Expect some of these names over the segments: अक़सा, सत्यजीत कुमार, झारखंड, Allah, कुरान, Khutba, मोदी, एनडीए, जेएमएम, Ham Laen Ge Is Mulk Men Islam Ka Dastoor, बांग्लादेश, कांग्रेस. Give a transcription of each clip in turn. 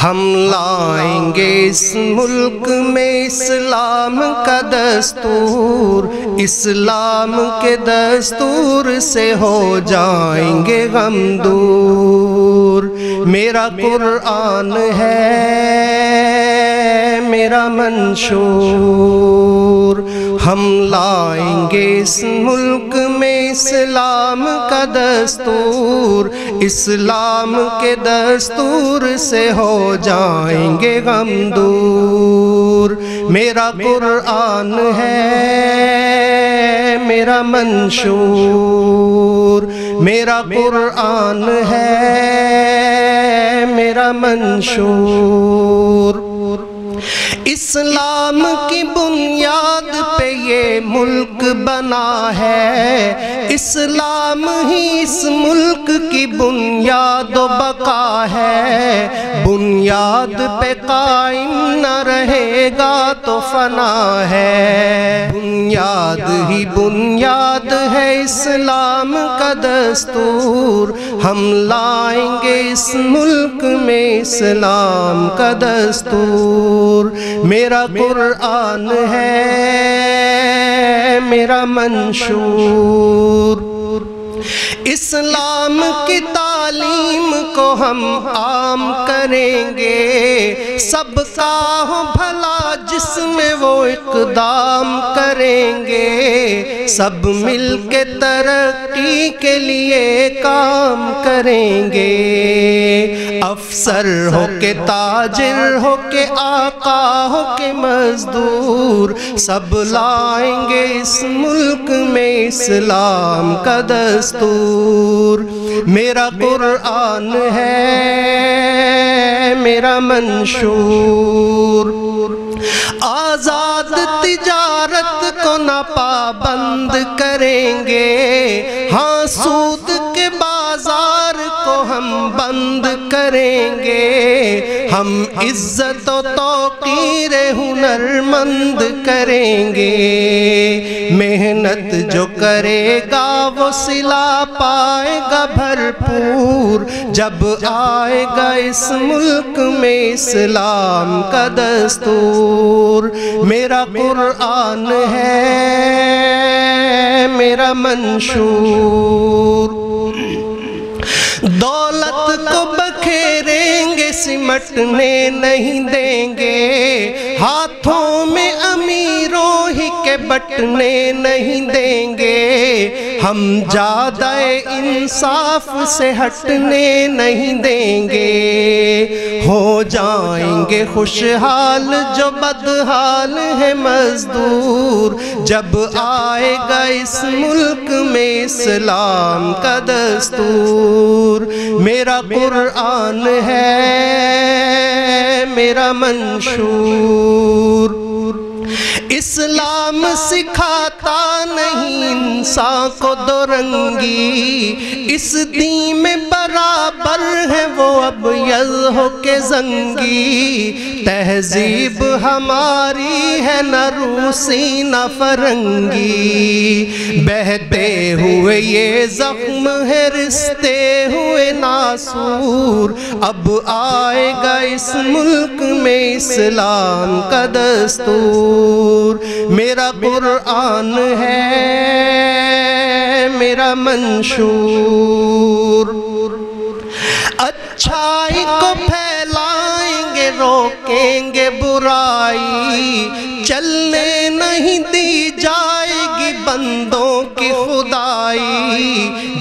हम लाएंगे इस मुल्क में इस्लाम का दस्तूर, इस्लाम के दस्तूर से हो जाएंगे हम दूर। मेरा कुरान है मेरा मंशूर, हम लाएंगे इस मुल्क में इस्लाम का दस्तूर, इस्लाम के दस्तूर से हो जाएंगे हम दूर। मेरा कुरान है मेरा मंशूर, मेरा कुरान है मेरा मंशूर। इस्लाम की बुनियाद पे ये मुल्क बना है, इस्लाम ही इस मुल्क की बुनियाद बका है। बुनियाद पे कायम न रहेगा तो फना है, बुनियाद ही बुनियाद है इस्लाम का दस्तूर। हम लाएंगे इस मुल्क में इस्लाम का दस्तूर। मेरा कुरान है मेरा मंशूर, इस्लाम की तालीम को हम आम करेंगे। सबका हो भला जिसमें वो इक़दाम करेंगे, सब मिल के तरक्की के लिए काम करेंगे। अफसर हो के ताजिर हो के आका हो के मजदूर, सब लाएंगे इस मुल्क में इस्लाम का दस्तूर। मेरा कुरान है मेरा मंशूर, आज़ाद तिजारत को ना पाबंद करेंगे। हाँ सूद के बाजार को हम बंद करेंगे। हम इज्जत और तौकीर हुनरमंद करेंगे। मेहनत जो करेगा वो सिला पाएगा भरपूर, जब आएगा इस मुल्क में इस्लाम का दस्तूर। मेरा कुरान है मेरा मंशूर, दौलत को बखेरेंगे सिमटने नहीं देंगे। हाथों में अमीरों ही के बटने नहीं देंगे। हम ज़्यादा इंसाफ से हटने नहीं देंगे। हो जाएंगे खुशहाल जो बदहाल है मजदूर, जब आएगा इस मुल्क में इस्लाम का दस्तूर। मेरा कुरान है मेरा मंशूर, इस्लाम सिखाता नहीं इंसान को दो रंगी। इस दीन में बराबर है वो अब यज़ हो के जंगी। तहजीब हमारी है न रूसी न फरंगी। बहते हुए ये जख्म है रिश्ते हुए नासूर, अब आएगा इस मुल्क में इस्लाम का दस्तूर। मेरा कुरान है मेरा मंशूर, अच्छाई को फैलाएंगे रोकेंगे बुराई। चलने नहीं दी जाएगी बंदों की खुदाई।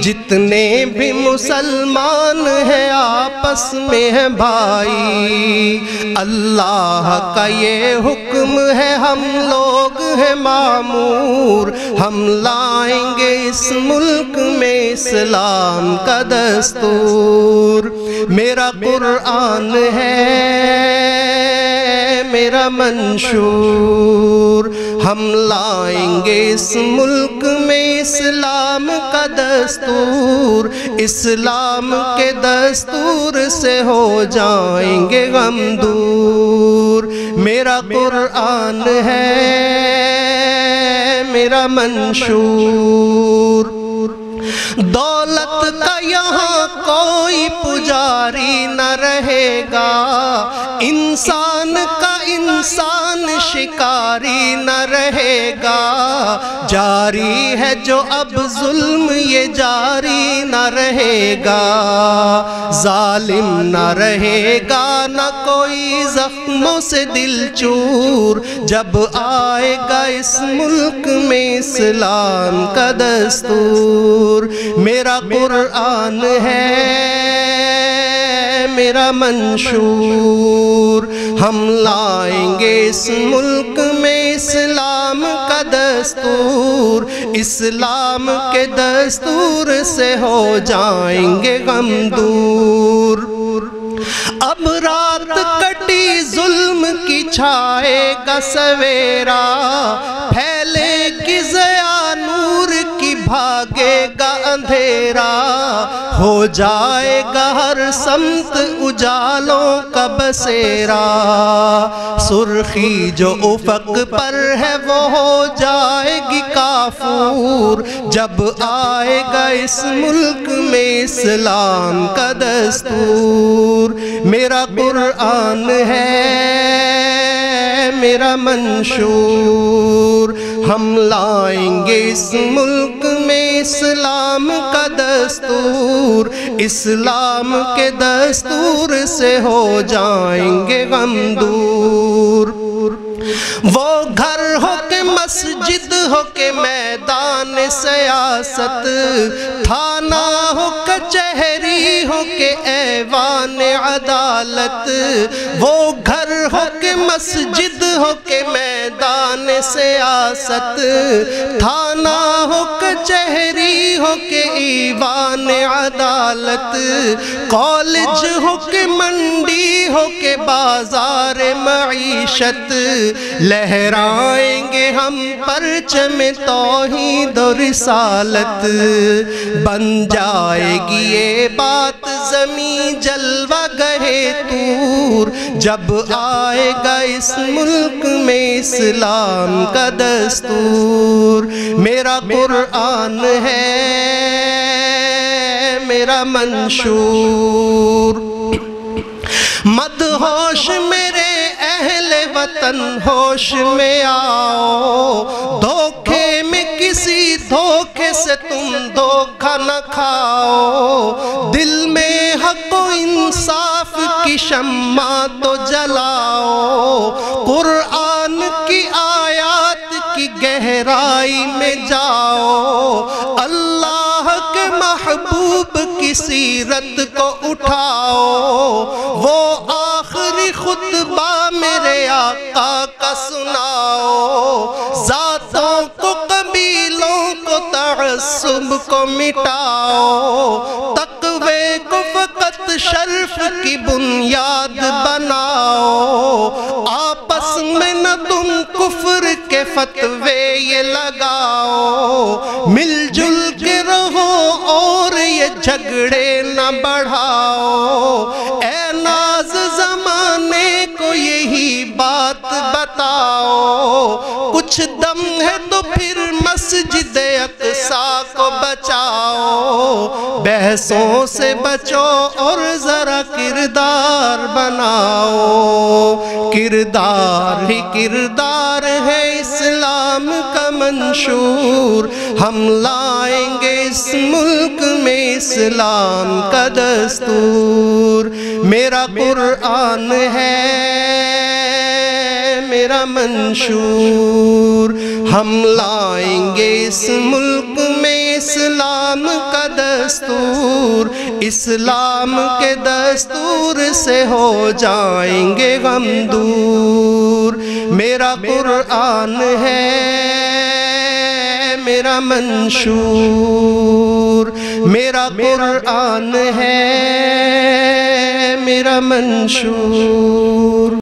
जितने भी मुसलमान हैं आपस में है भाई। अल्लाह का ये हुक्म है हम लोग हैं मामूर, हम लाएंगे इस मुल्क में इस्लाम का दस्तूर। मेरा कुरान है मेरा मंशूर, हम लाएंगे इस मुल्क में इस्लाम का दस्तूर, इस्लाम के दस्तूर से हो जाएंगे हम दूर। मेरा कुरान है मेरा मंशूर, दौलत का यहाँ कोई पुजारी न रहेगा। इंसान का इंसान शिकारी न रहेगा, जारी है जो अब जुल्म ये जारी न रहेगा, जालिम न रहेगा न कोई जख्मों से दिल चूर, जब आएगा इस मुल्क में इस्लाम का दस्तूर। मेरा कुरान है मेरा मंशूर, हम लाएंगे इस मुल्क में इस्लाम का दस्तूर, इस्लाम के दस्तूर से हो जाएंगे गम दूर। अब रात कटी जुल्म की छाएगा सवेरा, फैलेगी ज़िया नूर की भागेगा अंधेरा, हो जाएगा हर समत उजालों का बसेरा, सुर्खी जो उफक पर है वो हो जाएगी काफूर, जब आएगा इस मुल्क में इस्लाम का दस्तूर। मेरा कुरान है मेरा मंशूर, हम लाएंगे इस मुल्क में इस्लाम का दस्तूर, इस्लाम के दस्तूर से हो जाएंगे गम दूर। वो घर हो के मस्जिद हो के मैदान सियासत, थाना हो कचहरी हो के ऐवान अदालत, वो घर हो के मस्जिद हो के मैदान सियासत, थाना हो कचहरी हो के ईवान अदालत, कॉलेज हो के मंडी हो के बाजार मईशत, लहराएंगे हम परचम तौहीद और रिसालत, बन जाएगी ये बात ज़मीं जलवा गहे तूर, जब आएगा इस मुल्क में इस्लाम का दस्तूर। मेरा कुरान है मेरा मंशूर, मदहोश मेरे अहले वतन होश में आओ, धोखे में किसी धोखे से तुम धोखा न खाओ, दिल में हक व इंसाफ की शम्मा तो जलाओ, कुरान की आयात की गहराई में जाओ, अल्लाह के महबूब की सीरत को उठाओ, वो आखिरी खुतबा मेरे आका का सुनाओ, जातों को कबीलों को तअस्सुब को मिटाओ, तक़वे को फकत शर्फ की बुनियाद बनाओ, आपस में न तुम कुफ्र के फतवे ये लगाओ, मिलजुल के रहो और ये झगड़े न बढ़ाओ, ऐ नाज़ ज़माने को यही बात बताओ, कुछ दम है तो फिर मस्जिद अक़सा को बचाओ, बहसों से बचो और ज़रा किरदार बनाओ, किरदार ही किरदार है इस्लाम का मंशूर, हम लाएंगे इस मुल्क में इस्लाम का दस्तूर। मेरा कुरान है मेरा मंशूर, हम लाएंगे इस मुल्क में इस्लाम का दस्तूर, इस्लाम के दस्तूर से हो जाएंगे गम दूर। मेरा कुरान है मेरा मंशूर, मेरा कुरान है मेरा मंशूर।